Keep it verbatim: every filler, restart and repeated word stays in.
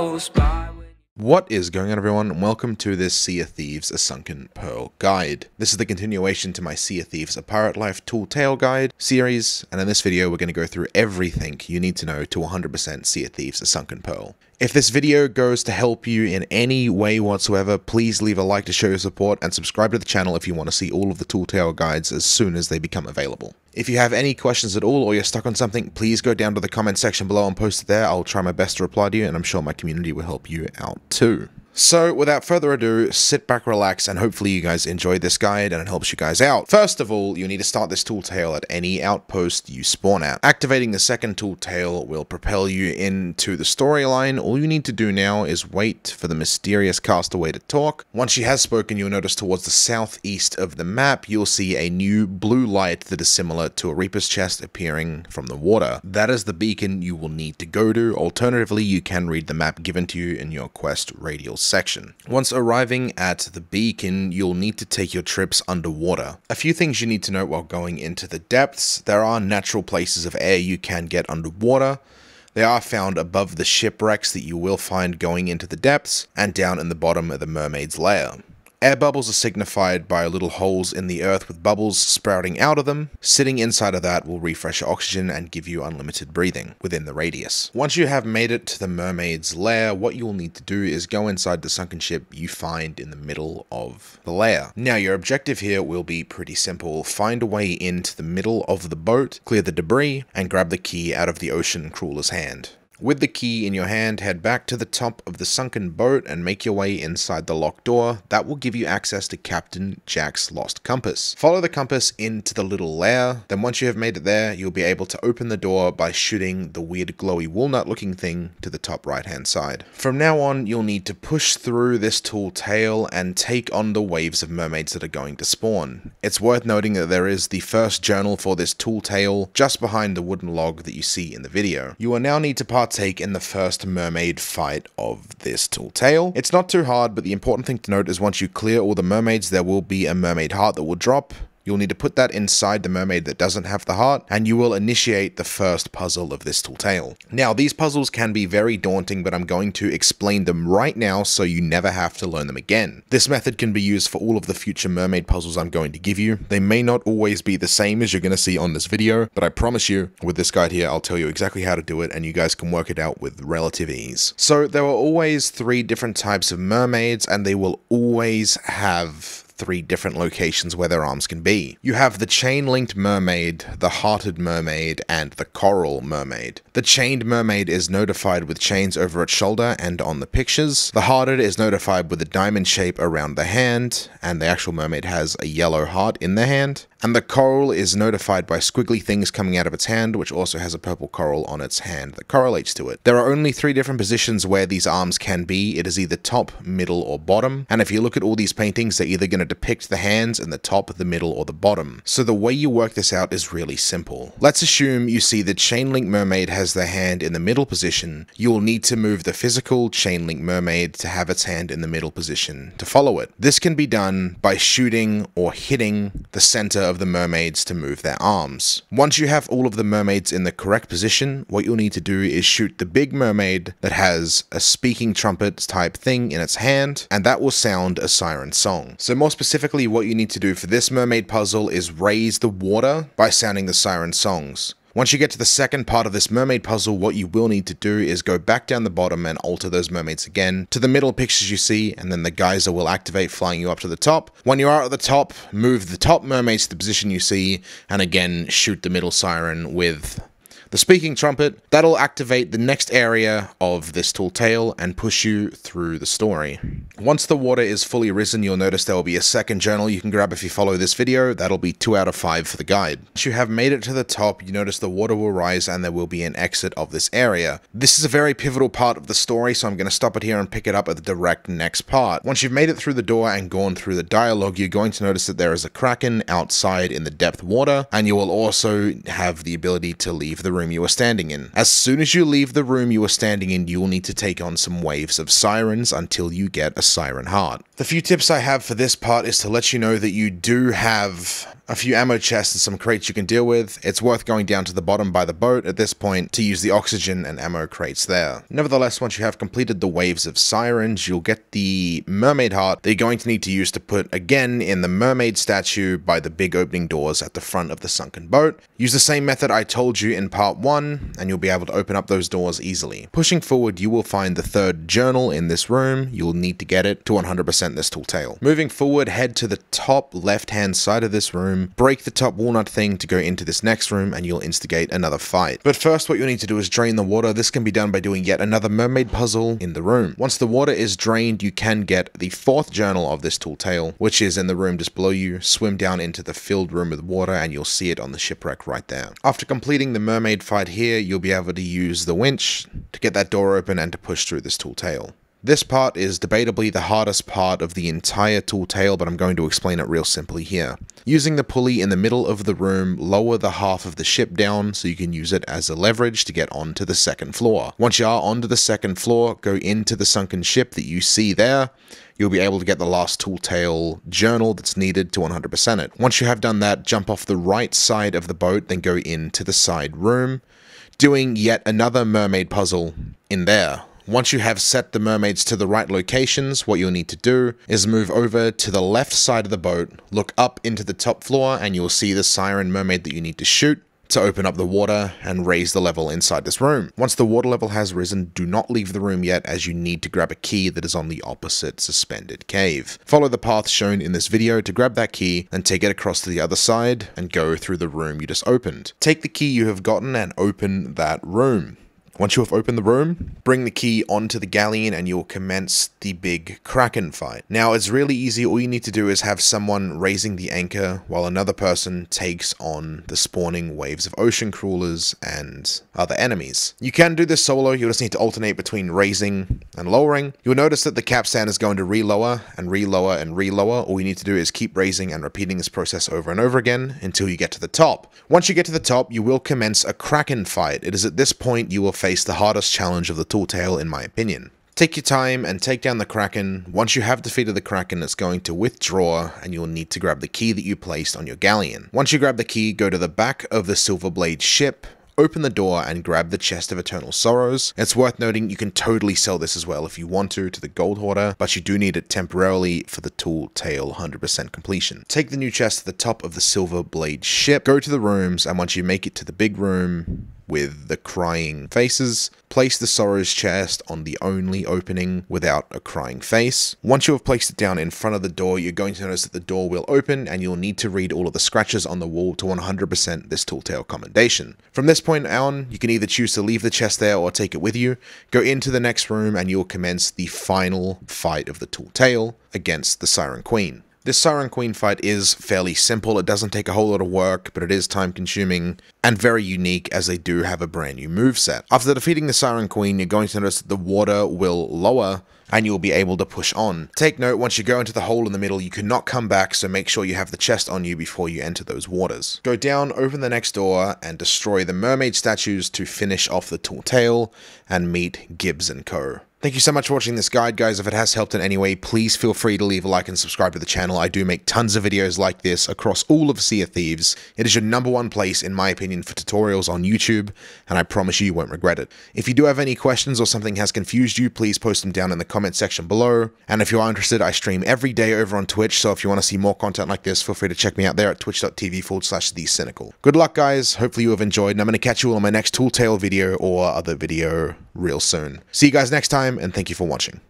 goes by. What is going on, everyone, and welcome to this Sea of Thieves, A Sunken Pearl guide. This is the continuation to my Sea of Thieves, A Pirate Life Tall Tale guide series, and in this video we're going to go through everything you need to know to one hundred percent Sea of Thieves, A Sunken Pearl. If this video goes to help you in any way whatsoever, please leave a like to show your support and subscribe to the channel if you want to see all of the Tall Tale guides as soon as they become available. If you have any questions at all or you're stuck on something, please go down to the comment section below and post it there. I'll try my best to reply to you, and I'm sure my community will help you out too. So without further ado, sit back, relax, and hopefully you guys enjoyed this guide and it helps you guys out. First of all, you need to start this Tall Tale at any outpost you spawn at. Activating the second Tall Tale will propel you into the storyline. All you need to do now is wait for the mysterious castaway to talk. Once she has spoken, you'll notice towards the southeast of the map, you'll see a new blue light that is similar to a Reaper's chest appearing from the water. That is the beacon you will need to go to. Alternatively, you can read the map given to you in your quest radial section. Once arriving at the beacon, you'll need to take your trips underwater. A few things you need to know while going into the depths. There are natural places of air you can get underwater. They are found above the shipwrecks that you will find going into the depths, and down in the bottom of the mermaid's lair. Air bubbles are signified by little holes in the earth with bubbles sprouting out of them. Sitting inside of that will refresh your oxygen and give you unlimited breathing within the radius. Once you have made it to the mermaid's lair, what you'll need to do is go inside the sunken ship you find in the middle of the lair. Now, your objective here will be pretty simple. Find a way into the middle of the boat, clear the debris, and grab the key out of the ocean crawler's hand. With the key in your hand, head back to the top of the sunken boat and make your way inside the locked door. That will give you access to Captain Jack's lost compass. Follow the compass into the little lair. Then once you have made it there, you'll be able to open the door by shooting the weird glowy walnut looking thing to the top right hand side. From now on, you'll need to push through this Tall Tale and take on the waves of mermaids that are going to spawn. It's worth noting that there is the first journal for this Tall Tale just behind the wooden log that you see in the video. You will now need to part take in the first mermaid fight of this Tall Tale. It's not too hard, but the important thing to note is once you clear all the mermaids, there will be a mermaid heart that will drop. You'll need to put that inside the mermaid that doesn't have the heart, and you will initiate the first puzzle of this Tall Tale. Now, these puzzles can be very daunting, but I'm going to explain them right now so you never have to learn them again. This method can be used for all of the future mermaid puzzles I'm going to give you. They may not always be the same as you're going to see on this video, but I promise you, with this guide here, I'll tell you exactly how to do it, and you guys can work it out with relative ease. So, there are always three different types of mermaids, and they will always have three different locations where their arms can be. You have the chain-linked mermaid, the hearted mermaid, and the coral mermaid. The chained mermaid is notified with chains over its shoulder and on the pictures. The hearted is notified with a diamond shape around the hand, and the actual mermaid has a yellow heart in the hand. And the coral is notified by squiggly things coming out of its hand, which also has a purple coral on its hand that correlates to it. There are only three different positions where these arms can be. It is either top, middle, or bottom. And if you look at all these paintings, they're either going to depict the hands in the top, the middle, or the bottom. So the way you work this out is really simple. Let's assume you see the chain-link mermaid has their hand in the middle position. You will need to move the physical chain-link mermaid to have its hand in the middle position to follow it. This can be done by shooting or hitting the center of the mermaids to move their arms. Once you have all of the mermaids in the correct position, what you'll need to do is shoot the big mermaid that has a speaking trumpet type thing in its hand, and that will sound a siren song. So more specifically, what you need to do for this mermaid puzzle is raise the water by sounding the siren songs. Once you get to the second part of this mermaid puzzle, what you will need to do is go back down the bottom and alter those mermaids again to the middle pictures you see, and then the geyser will activate, flying you up to the top. When you are at the top, move the top mermaids to the position you see, and again, shoot the middle siren with the speaking trumpet. That'll activate the next area of this Tall Tale and push you through the story. Once the water is fully risen, you'll notice there will be a second journal you can grab if you follow this video. That'll be two out of five for the guide. Once you have made it to the top, you notice the water will rise and there will be an exit of this area. This is a very pivotal part of the story, so I'm going to stop it here and pick it up at the direct next part. Once you've made it through the door and gone through the dialogue, you're going to notice that there is a kraken outside in the depth water, and you will also have the ability to leave the room room you are standing in. As soon as you leave the room you are standing in, you will need to take on some waves of sirens until you get a siren heart. The few tips I have for this part is to let you know that you do have a few ammo chests and some crates you can deal with. It's worth going down to the bottom by the boat at this point to use the oxygen and ammo crates there. Nevertheless, once you have completed the waves of sirens, you'll get the mermaid heart that you're going to need to use to put again in the mermaid statue by the big opening doors at the front of the sunken boat. Use the same method I told you in part one, and you'll be able to open up those doors easily. Pushing forward, you will find the third journal in this room. You'll need to get it to one hundred percent this Tall Tale. Moving forward, head to the top left-hand side of this room. Break the top walnut thing to go into this next room, and you'll instigate another fight. But first, what you'll need to do is drain the water. This can be done by doing yet another mermaid puzzle in the room. Once the water is drained, you can get the fourth journal of this Tall Tale, which is in the room just below you. Swim down into the filled room with water, and you'll see it on the shipwreck right there. After completing the mermaid fight here, you'll be able to use the winch to get that door open and to push through this Tall Tale. This part is debatably the hardest part of the entire Tall Tale, but I'm going to explain it real simply here. Using the pulley in the middle of the room, lower the half of the ship down so you can use it as a leverage to get onto the second floor. Once you are onto the second floor, go into the sunken ship that you see there. You'll be able to get the last Tall Tale journal that's needed to one hundred percent it. Once you have done that, jump off the right side of the boat, then go into the side room, doing yet another mermaid puzzle in there. Once you have set the mermaids to the right locations, what you'll need to do is move over to the left side of the boat, look up into the top floor, and you'll see the siren mermaid that you need to shoot to open up the water and raise the level inside this room. Once the water level has risen, do not leave the room yet, as you need to grab a key that is on the opposite suspended cave. Follow the path shown in this video to grab that key and take it across to the other side and go through the room you just opened. Take the key you have gotten and open that room. Once you have opened the room, bring the key onto the galleon and you'll commence the big kraken fight. Now, it's really easy. All you need to do is have someone raising the anchor while another person takes on the spawning waves of ocean crawlers and other enemies. You can do this solo. You'll just need to alternate between raising and lowering. You'll notice that the capstan is going to relower and relower and relower. All you need to do is keep raising and repeating this process over and over again until you get to the top. Once you get to the top, you will commence a kraken fight. It is at this point you will face the hardest challenge of the Tall Tale, in my opinion. Take your time and take down the kraken. Once you have defeated the kraken, it's going to withdraw and you'll need to grab the key that you placed on your galleon. Once you grab the key, go to the back of the Silver Blade ship, open the door and grab the Chest of Eternal Sorrows. It's worth noting you can totally sell this as well if you want to to the Gold Hoarder, but you do need it temporarily for the Tall Tale one hundred percent completion. Take the new chest to the top of the Silver Blade ship, go to the rooms, and once you make it to the big room with the crying faces, place the Sorrow's chest on the only opening without a crying face. Once you have placed it down in front of the door, you're going to notice that the door will open and you'll need to read all of the scratches on the wall to one hundred percent this Tall Tale commendation. From this point on, you can either choose to leave the chest there or take it with you. Go into the next room and you'll commence the final fight of the Tall Tale against the Siren Queen. This Siren Queen fight is fairly simple. It doesn't take a whole lot of work, but it is time consuming and very unique as they do have a brand new moveset. After defeating the Siren Queen, you're going to notice that the water will lower and you'll be able to push on. Take note, once you go into the hole in the middle, you cannot come back, so make sure you have the chest on you before you enter those waters. Go down, open the next door, and destroy the mermaid statues to finish off the Tall Tale and meet Gibbs and co. Thank you so much for watching this guide, guys. If it has helped in any way, please feel free to leave a like and subscribe to the channel. I do make tons of videos like this across all of Sea of Thieves. It is your number one place, in my opinion, for tutorials on YouTube, and I promise you, you won't regret it. If you do have any questions or something has confused you, please post them down in the comment section below. And if you are interested, I stream every day over on Twitch, so if you want to see more content like this, feel free to check me out there at twitch.tv forward slash thecynical. Good luck, guys. Hopefully you have enjoyed, and I'm going to catch you all on my next Tall Tale video or other video real soon. See you guys next time, and thank you for watching.